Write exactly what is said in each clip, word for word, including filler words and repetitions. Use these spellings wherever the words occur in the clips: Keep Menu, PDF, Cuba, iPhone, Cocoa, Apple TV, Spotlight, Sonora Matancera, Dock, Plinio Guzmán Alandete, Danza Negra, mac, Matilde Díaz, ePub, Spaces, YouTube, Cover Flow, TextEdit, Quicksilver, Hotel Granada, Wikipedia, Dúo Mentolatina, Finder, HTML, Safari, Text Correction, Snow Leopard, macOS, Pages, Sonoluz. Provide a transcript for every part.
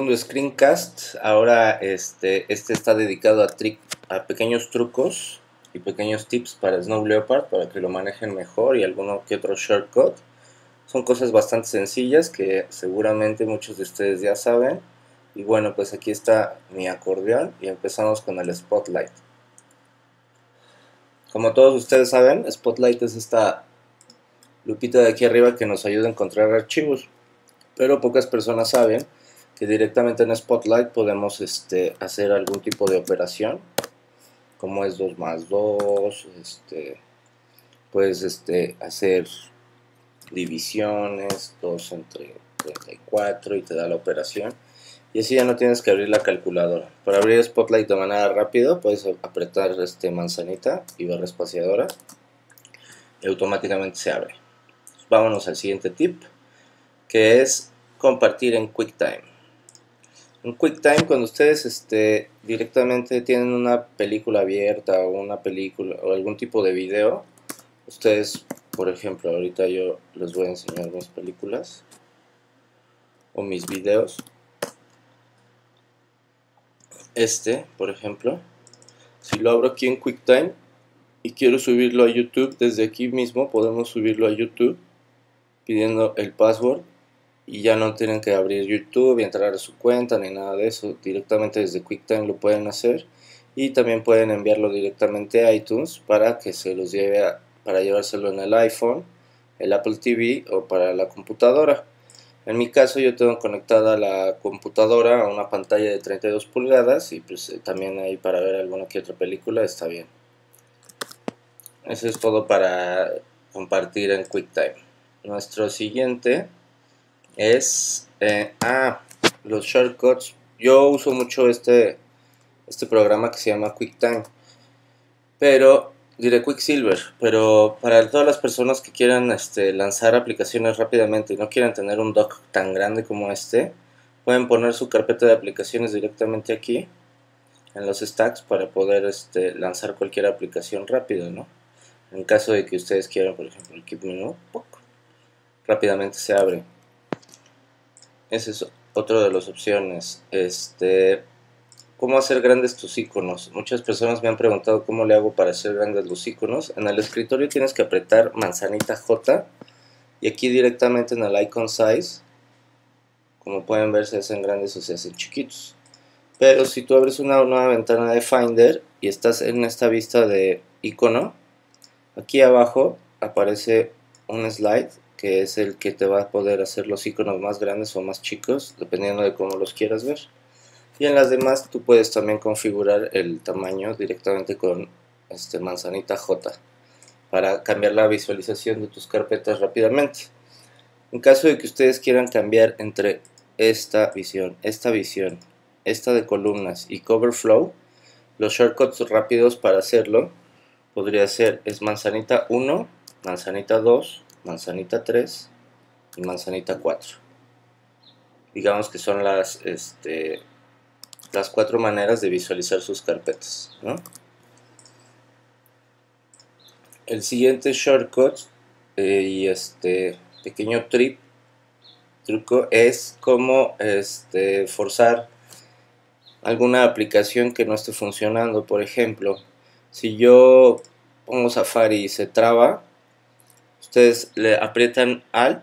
segundo screencast. Ahora este, este está dedicado a, tri a pequeños trucos y pequeños tips para Snow Leopard, para que lo manejen mejor, y alguno que otro shortcut. Son cosas bastante sencillas que seguramente muchos de ustedes ya saben. Y bueno, pues aquí está mi acordeón y empezamos con el Spotlight. Como todos ustedes saben, Spotlight es esta lupita de aquí arriba que nos ayuda a encontrar archivos. Pero pocas personas saben que directamente en Spotlight podemos este, hacer algún tipo de operación, como es dos más dos, este, puedes este, hacer divisiones, dos entre treinta y cuatro, y te da la operación. Y así ya no tienes que abrir la calculadora. Para abrir Spotlight de manera rápida puedes apretar este manzanita y barra espaciadora y automáticamente se abre. Pues vámonos al siguiente tip, que es compartir en QuickTime. En QuickTime, cuando ustedes este, directamente tienen una película abierta o una película o algún tipo de video, ustedes, por ejemplo, ahorita yo les voy a enseñar mis películas o mis videos. Este, por ejemplo, si lo abro aquí en QuickTime y quiero subirlo a YouTube, desde aquí mismo podemos subirlo a YouTube pidiendo el password, y ya no tienen que abrir YouTube y entrar a su cuenta ni nada de eso. Directamente desde QuickTime lo pueden hacer, y también pueden enviarlo directamente a iTunes para que se los lleve a, para llevárselo en el iPhone, el Apple T V o para la computadora. En mi caso yo tengo conectada la computadora a una pantalla de treinta y dos pulgadas, y pues también ahí para ver alguna que otra película está bien. Eso es todo para compartir en QuickTime. Nuestro siguiente es eh, ah, los shortcuts. Yo uso mucho este, este programa que se llama QuickTime, pero diré Quicksilver, pero para todas las personas que quieran este, lanzar aplicaciones rápidamente y no quieran tener un dock tan grande como este, pueden poner su carpeta de aplicaciones directamente aquí, en los stacks, para poder este, lanzar cualquier aplicación rápido, ¿no? En caso de que ustedes quieran, por ejemplo, el Keep Menu, rápidamente se abre. Ese es otro de las opciones. Este... ¿Cómo hacer grandes tus iconos? Muchas personas me han preguntado cómo le hago para hacer grandes los iconos. En el escritorio tienes que apretar manzanita J, y aquí directamente en el icon size, como pueden ver, se hacen grandes o se hacen chiquitos. Pero si tú abres una nueva ventana de Finder y estás en esta vista de icono, aquí abajo aparece un slide que es el que te va a poder hacer los iconos más grandes o más chicos, dependiendo de cómo los quieras ver. Y en las demás tú puedes también configurar el tamaño directamente con este manzanita J para cambiar la visualización de tus carpetas rápidamente. En caso de que ustedes quieran cambiar entre esta visión, esta visión, esta de columnas y Cover Flow, los shortcuts rápidos para hacerlo podría ser es manzanita uno, manzanita dos, manzanita tres y manzanita cuatro. Digamos que son las... este, las cuatro maneras de visualizar sus carpetas, ¿no? El siguiente shortcut eh, y este pequeño trip, truco es cómo este, forzar alguna aplicación que no esté funcionando. Por ejemplo, si yo pongo Safari y se traba, ustedes le aprietan Alt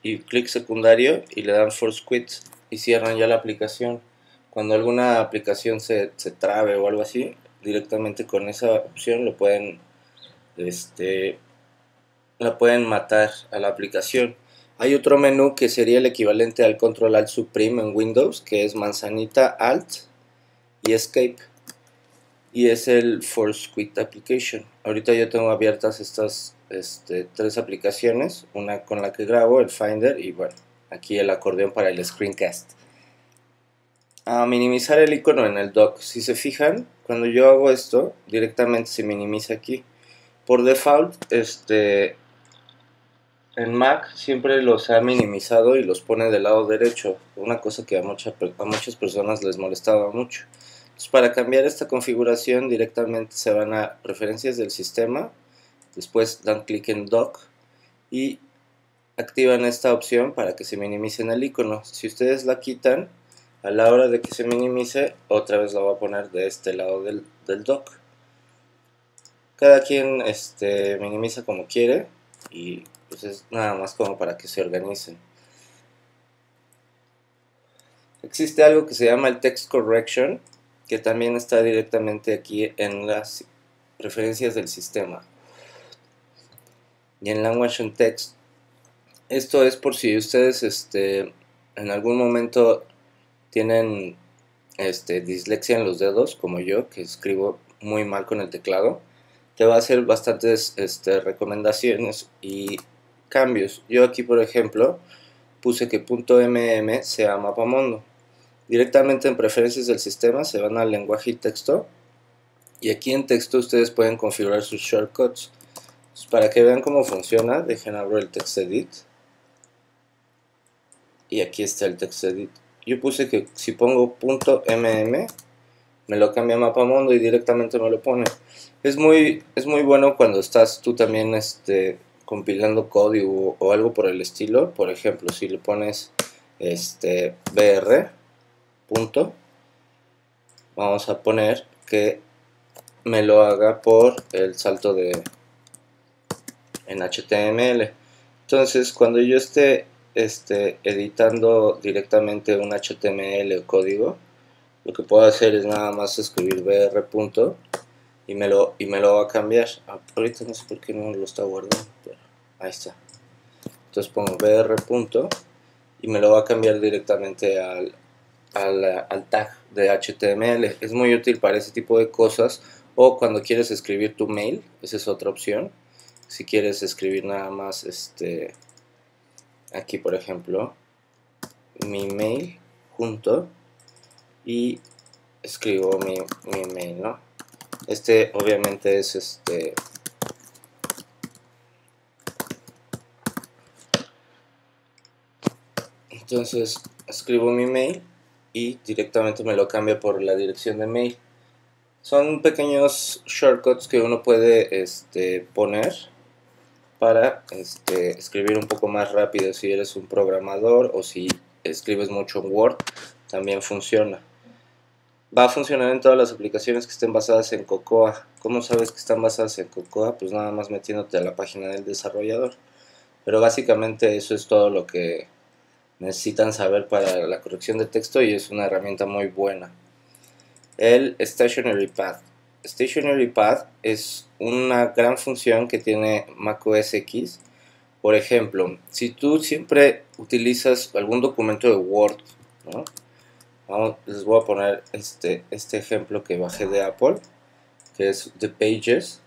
y clic secundario y le dan Force Quit y cierran ya la aplicación. Cuando alguna aplicación se, se trabe o algo así, directamente con esa opción lo pueden, este, la pueden matar a la aplicación. Hay otro menú que sería el equivalente al Control Alt Supreme en Windows, que es manzanita Alt y Escape, y es el Force Quit Application. Ahorita yo tengo abiertas estas este, tres aplicaciones, una con la que grabo, el Finder, y bueno, aquí el acordeón para el screencast. A minimizar el icono en el dock. Si se fijan, cuando yo hago esto, directamente se minimiza aquí. Por default, este, en Mac siempre los ha minimizado y los pone del lado derecho. Una cosa que a, mucha, a muchas personas les molestaba mucho. Entonces, para cambiar esta configuración, directamente se van a Preferencias del Sistema. Después dan clic en Dock y activan esta opción para que se minimice en el icono. Si ustedes la quitan, a la hora de que se minimice, otra vez la voy a poner de este lado del, del dock. Cada quien este, minimiza como quiere y pues es nada más como para que se organicen. Existe algo que se llama el Text Correction, que también está directamente aquí en las preferencias del sistema y en Language and Text. Esto es por si ustedes este, en algún momento tienen este, dislexia en los dedos, como yo, que escribo muy mal con el teclado. Te va a hacer bastantes este, recomendaciones y cambios. Yo aquí, por ejemplo, puse que .mm sea mapamundo. Directamente en preferencias del sistema se van al lenguaje y texto. Y aquí en texto ustedes pueden configurar sus shortcuts. Pues para que vean cómo funciona, dejen abrir el TextEdit. Y aquí está el TextEdit. Yo puse que si pongo .mm, me lo cambia a mapamundo y directamente me lo pone. Es muy, es muy bueno cuando estás tú también este, compilando código o algo por el estilo. Por ejemplo, si le pones este br. Punto, vamos a poner que me lo haga por el salto de en H T M L. Entonces, cuando yo esté este, editando directamente un H T M L o código, lo que puedo hacer es nada más escribir br. Punto, Y me, lo, y me lo va a cambiar. Ahorita no sé por qué no lo está guardando, pero ahí está. Entonces pongo br. Punto, y me lo va a cambiar directamente al, al, al tag de H T M L. Es muy útil para ese tipo de cosas. O cuando quieres escribir tu mail, esa es otra opción. Si quieres escribir nada más, este, aquí por ejemplo, mi mail junto y escribo mi, mi mail, ¿no? Este obviamente es este entonces escribo mi mail y directamente me lo cambia por la dirección de mail. Son pequeños shortcuts que uno puede este, poner para este, escribir un poco más rápido. Si eres un programador o si escribes mucho en Word, también funciona. Va a funcionar en todas las aplicaciones que estén basadas en Cocoa. ¿Cómo sabes que están basadas en Cocoa? Pues nada más metiéndote a la página del desarrollador. Pero básicamente eso es todo lo que necesitan saber para la corrección de texto y es una herramienta muy buena. El Stationery Pad. Stationery Pad es una gran función que tiene macOS equis. Por ejemplo, si tú siempre utilizas algún documento de Word, ¿no? Vamos, les voy a poner este, este ejemplo que bajé de Apple, que es de Pages.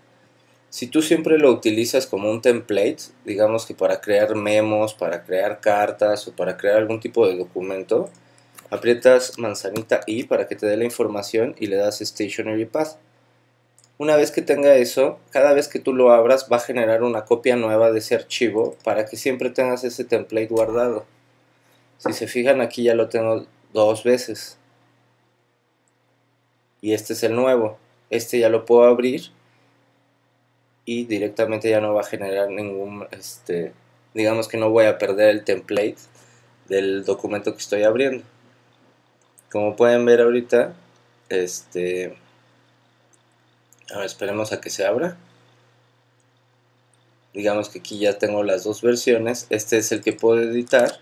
Si tú siempre lo utilizas como un template, digamos que para crear memos, para crear cartas o para crear algún tipo de documento, aprietas manzanita I para que te dé la información y le das Stationery Pad. Una vez que tenga eso, cada vez que tú lo abras va a generar una copia nueva de ese archivo para que siempre tengas ese template guardado. Si se fijan, aquí ya lo tengo dos veces y este es el nuevo. Este ya lo puedo abrir y directamente ya no va a generar ningún este digamos que no voy a perder el template del documento que estoy abriendo. Como pueden ver ahorita, este ahora esperemos a que se abra. Digamos que aquí ya tengo las dos versiones. Este es el que puedo editar,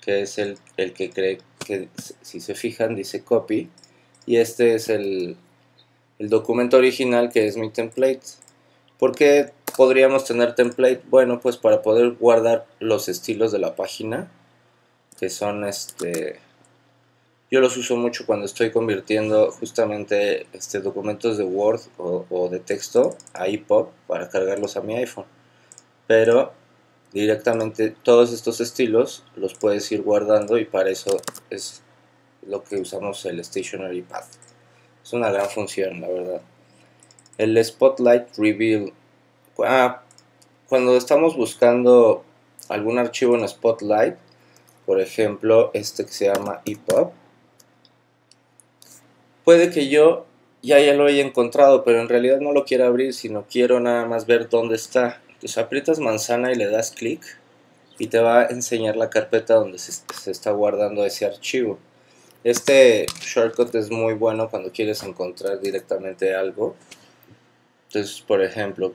que es el, el que cree que, si se fijan, dice copy, y este es el, el documento original, que es mi template. ¿Por qué podríamos tener template? Bueno, pues para poder guardar los estilos de la página, que son este yo los uso mucho cuando estoy convirtiendo justamente este documentos de Word o, o de texto a ePub para cargarlos a mi iPhone. Pero directamente todos estos estilos los puedes ir guardando y para eso es lo que usamos el Stationery Pad. Es una gran función, la verdad. El Spotlight Reveal. Ah, cuando estamos buscando algún archivo en Spotlight, por ejemplo este que se llama ePub, puede que yo ya, ya lo haya encontrado, pero en realidad no lo quiero abrir, sino quiero nada más ver dónde está. Entonces aprietas manzana y le das clic y te va a enseñar la carpeta donde se, se está guardando ese archivo. Este shortcut es muy bueno cuando quieres encontrar directamente algo. Entonces, por ejemplo,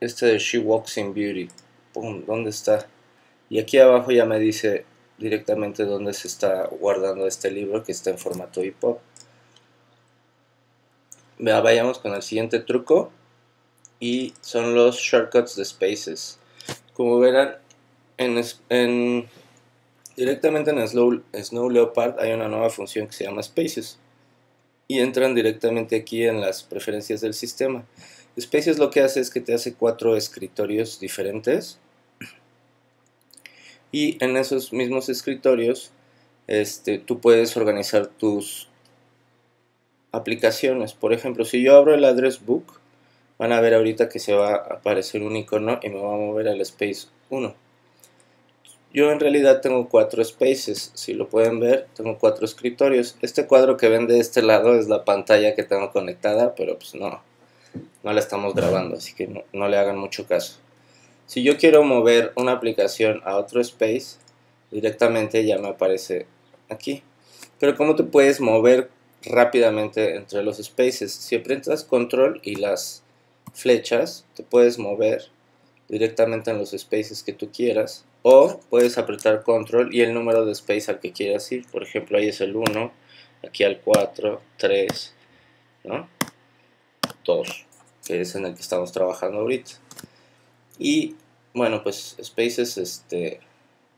este de She Walks in Beauty. ¡Pum! ¿Dónde está? Y aquí abajo ya me dice directamente dónde se está guardando este libro, que está en formato ePub. Vayamos con el siguiente truco, y son los shortcuts de Spaces. Como verán, en, en, directamente en Snow, Snow Leopard hay una nueva función que se llama Spaces, y entran directamente aquí en las preferencias del sistema. Spaces lo que hace es que te hace cuatro escritorios diferentes, y en esos mismos escritorios este, tú puedes organizar tus aplicaciones. Por ejemplo, si yo abro el Address Book, van a ver ahorita que se va a aparecer un icono y me va a mover al Space uno. Yo en realidad tengo cuatro Spaces, si lo pueden ver, tengo cuatro escritorios. Este cuadro que ven de este lado es la pantalla que tengo conectada, pero pues no, no la estamos grabando, así que no, no le hagan mucho caso. Si yo quiero mover una aplicación a otro Space, directamente ya me aparece aquí. Pero ¿cómo te puedes mover rápidamente entre los Spaces? Si aprietas Control y las flechas, te puedes mover directamente en los Spaces que tú quieras, o puedes apretar Control y el número de Space al que quieras ir. Por ejemplo, ahí es el uno, aquí al cuatro, tres, ¿no? dos, que es en el que estamos trabajando ahorita. Y bueno, pues Spaces este,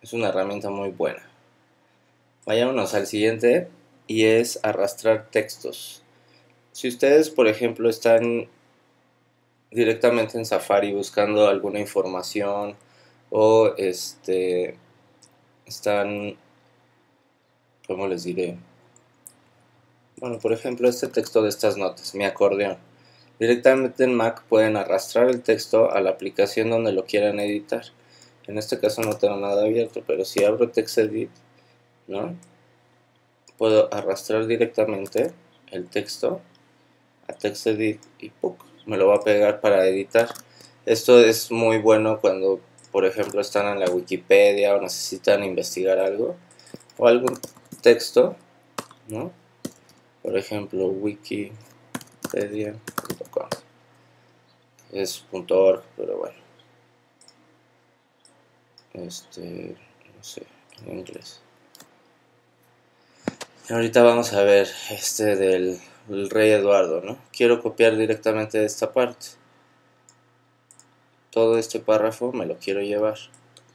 es una herramienta muy buena. Vayámonos al siguiente, y es arrastrar textos. Si ustedes, por ejemplo, están directamente en Safari buscando alguna información, o este están, ¿cómo les diré? Bueno, por ejemplo, este texto de estas notas, mi acordeón. Directamente en Mac pueden arrastrar el texto a la aplicación donde lo quieran editar. En este caso no tengo nada abierto, pero si abro TextEdit, ¿no?, puedo arrastrar directamente el texto a TextEdit y ¡pum!, me lo va a pegar para editar. Esto es muy bueno cuando, por ejemplo, están en la Wikipedia o necesitan investigar algo o algún texto, ¿no? Por ejemplo, wikipedia punto com es .org, pero bueno, este, no sé, en inglés. Y ahorita vamos a ver este del el rey Eduardo, ¿no? Quiero copiar directamente esta parte. Todo este párrafo me lo quiero llevar.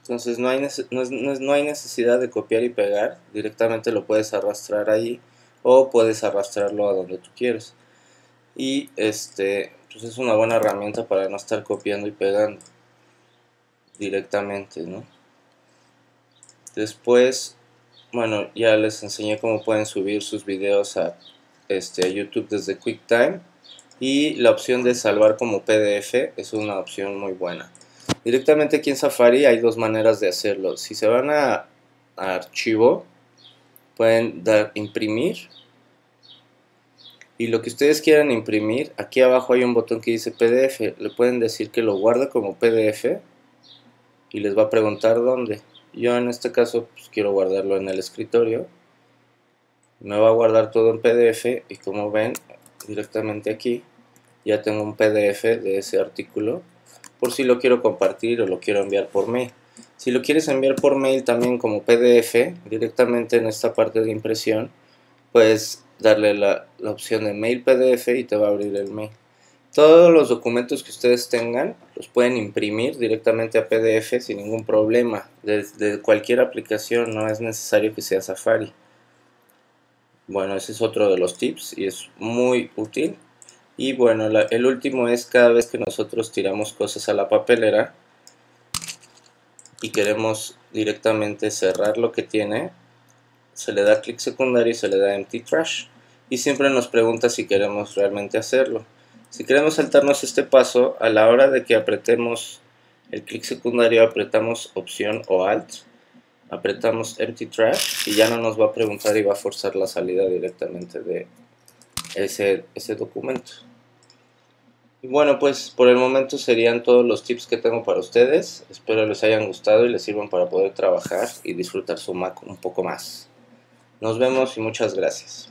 Entonces no hay, nece no es, no hay necesidad de copiar y pegar. Directamente lo puedes arrastrar ahí, o puedes arrastrarlo a donde tú quieres. Y este pues es una buena herramienta para no estar copiando y pegando directamente, ¿no? Después, bueno, ya les enseñé cómo pueden subir sus videos a Este, YouTube desde QuickTime, y la opción de salvar como P D F es una opción muy buena. Directamente aquí en Safari hay dos maneras de hacerlo. Si se van a, a archivo, pueden dar imprimir, y lo que ustedes quieran imprimir, aquí abajo hay un botón que dice P D F, le pueden decir que lo guarde como P D F y les va a preguntar dónde. Yo en este caso pues, quiero guardarlo en el escritorio. Me va a guardar todo en P D F, y como ven, directamente aquí ya tengo un P D F de ese artículo, por si lo quiero compartir o lo quiero enviar por mail. Si lo quieres enviar por mail también como P D F, directamente en esta parte de impresión puedes darle la, la opción de mail P D F y te va a abrir el mail. Todos los documentos que ustedes tengan los pueden imprimir directamente a P D F sin ningún problema, desde cualquier aplicación, no es necesario que sea Safari. Bueno, ese es otro de los tips y es muy útil. Y bueno, la, el último es cada vez que nosotros tiramos cosas a la papelera y queremos directamente cerrar lo que tiene, se le da clic secundario y se le da Empty Trash. Y siempre nos pregunta si queremos realmente hacerlo. Si queremos saltarnos este paso, a la hora de que apretemos el clic secundario, apretamos Opción o Alt. Apretamos Empty Trash y ya no nos va a preguntar y va a forzar la salida directamente de ese, ese documento. Y bueno, pues por el momento serían todos los tips que tengo para ustedes. Espero les hayan gustado y les sirvan para poder trabajar y disfrutar su Mac un poco más. Nos vemos y muchas gracias.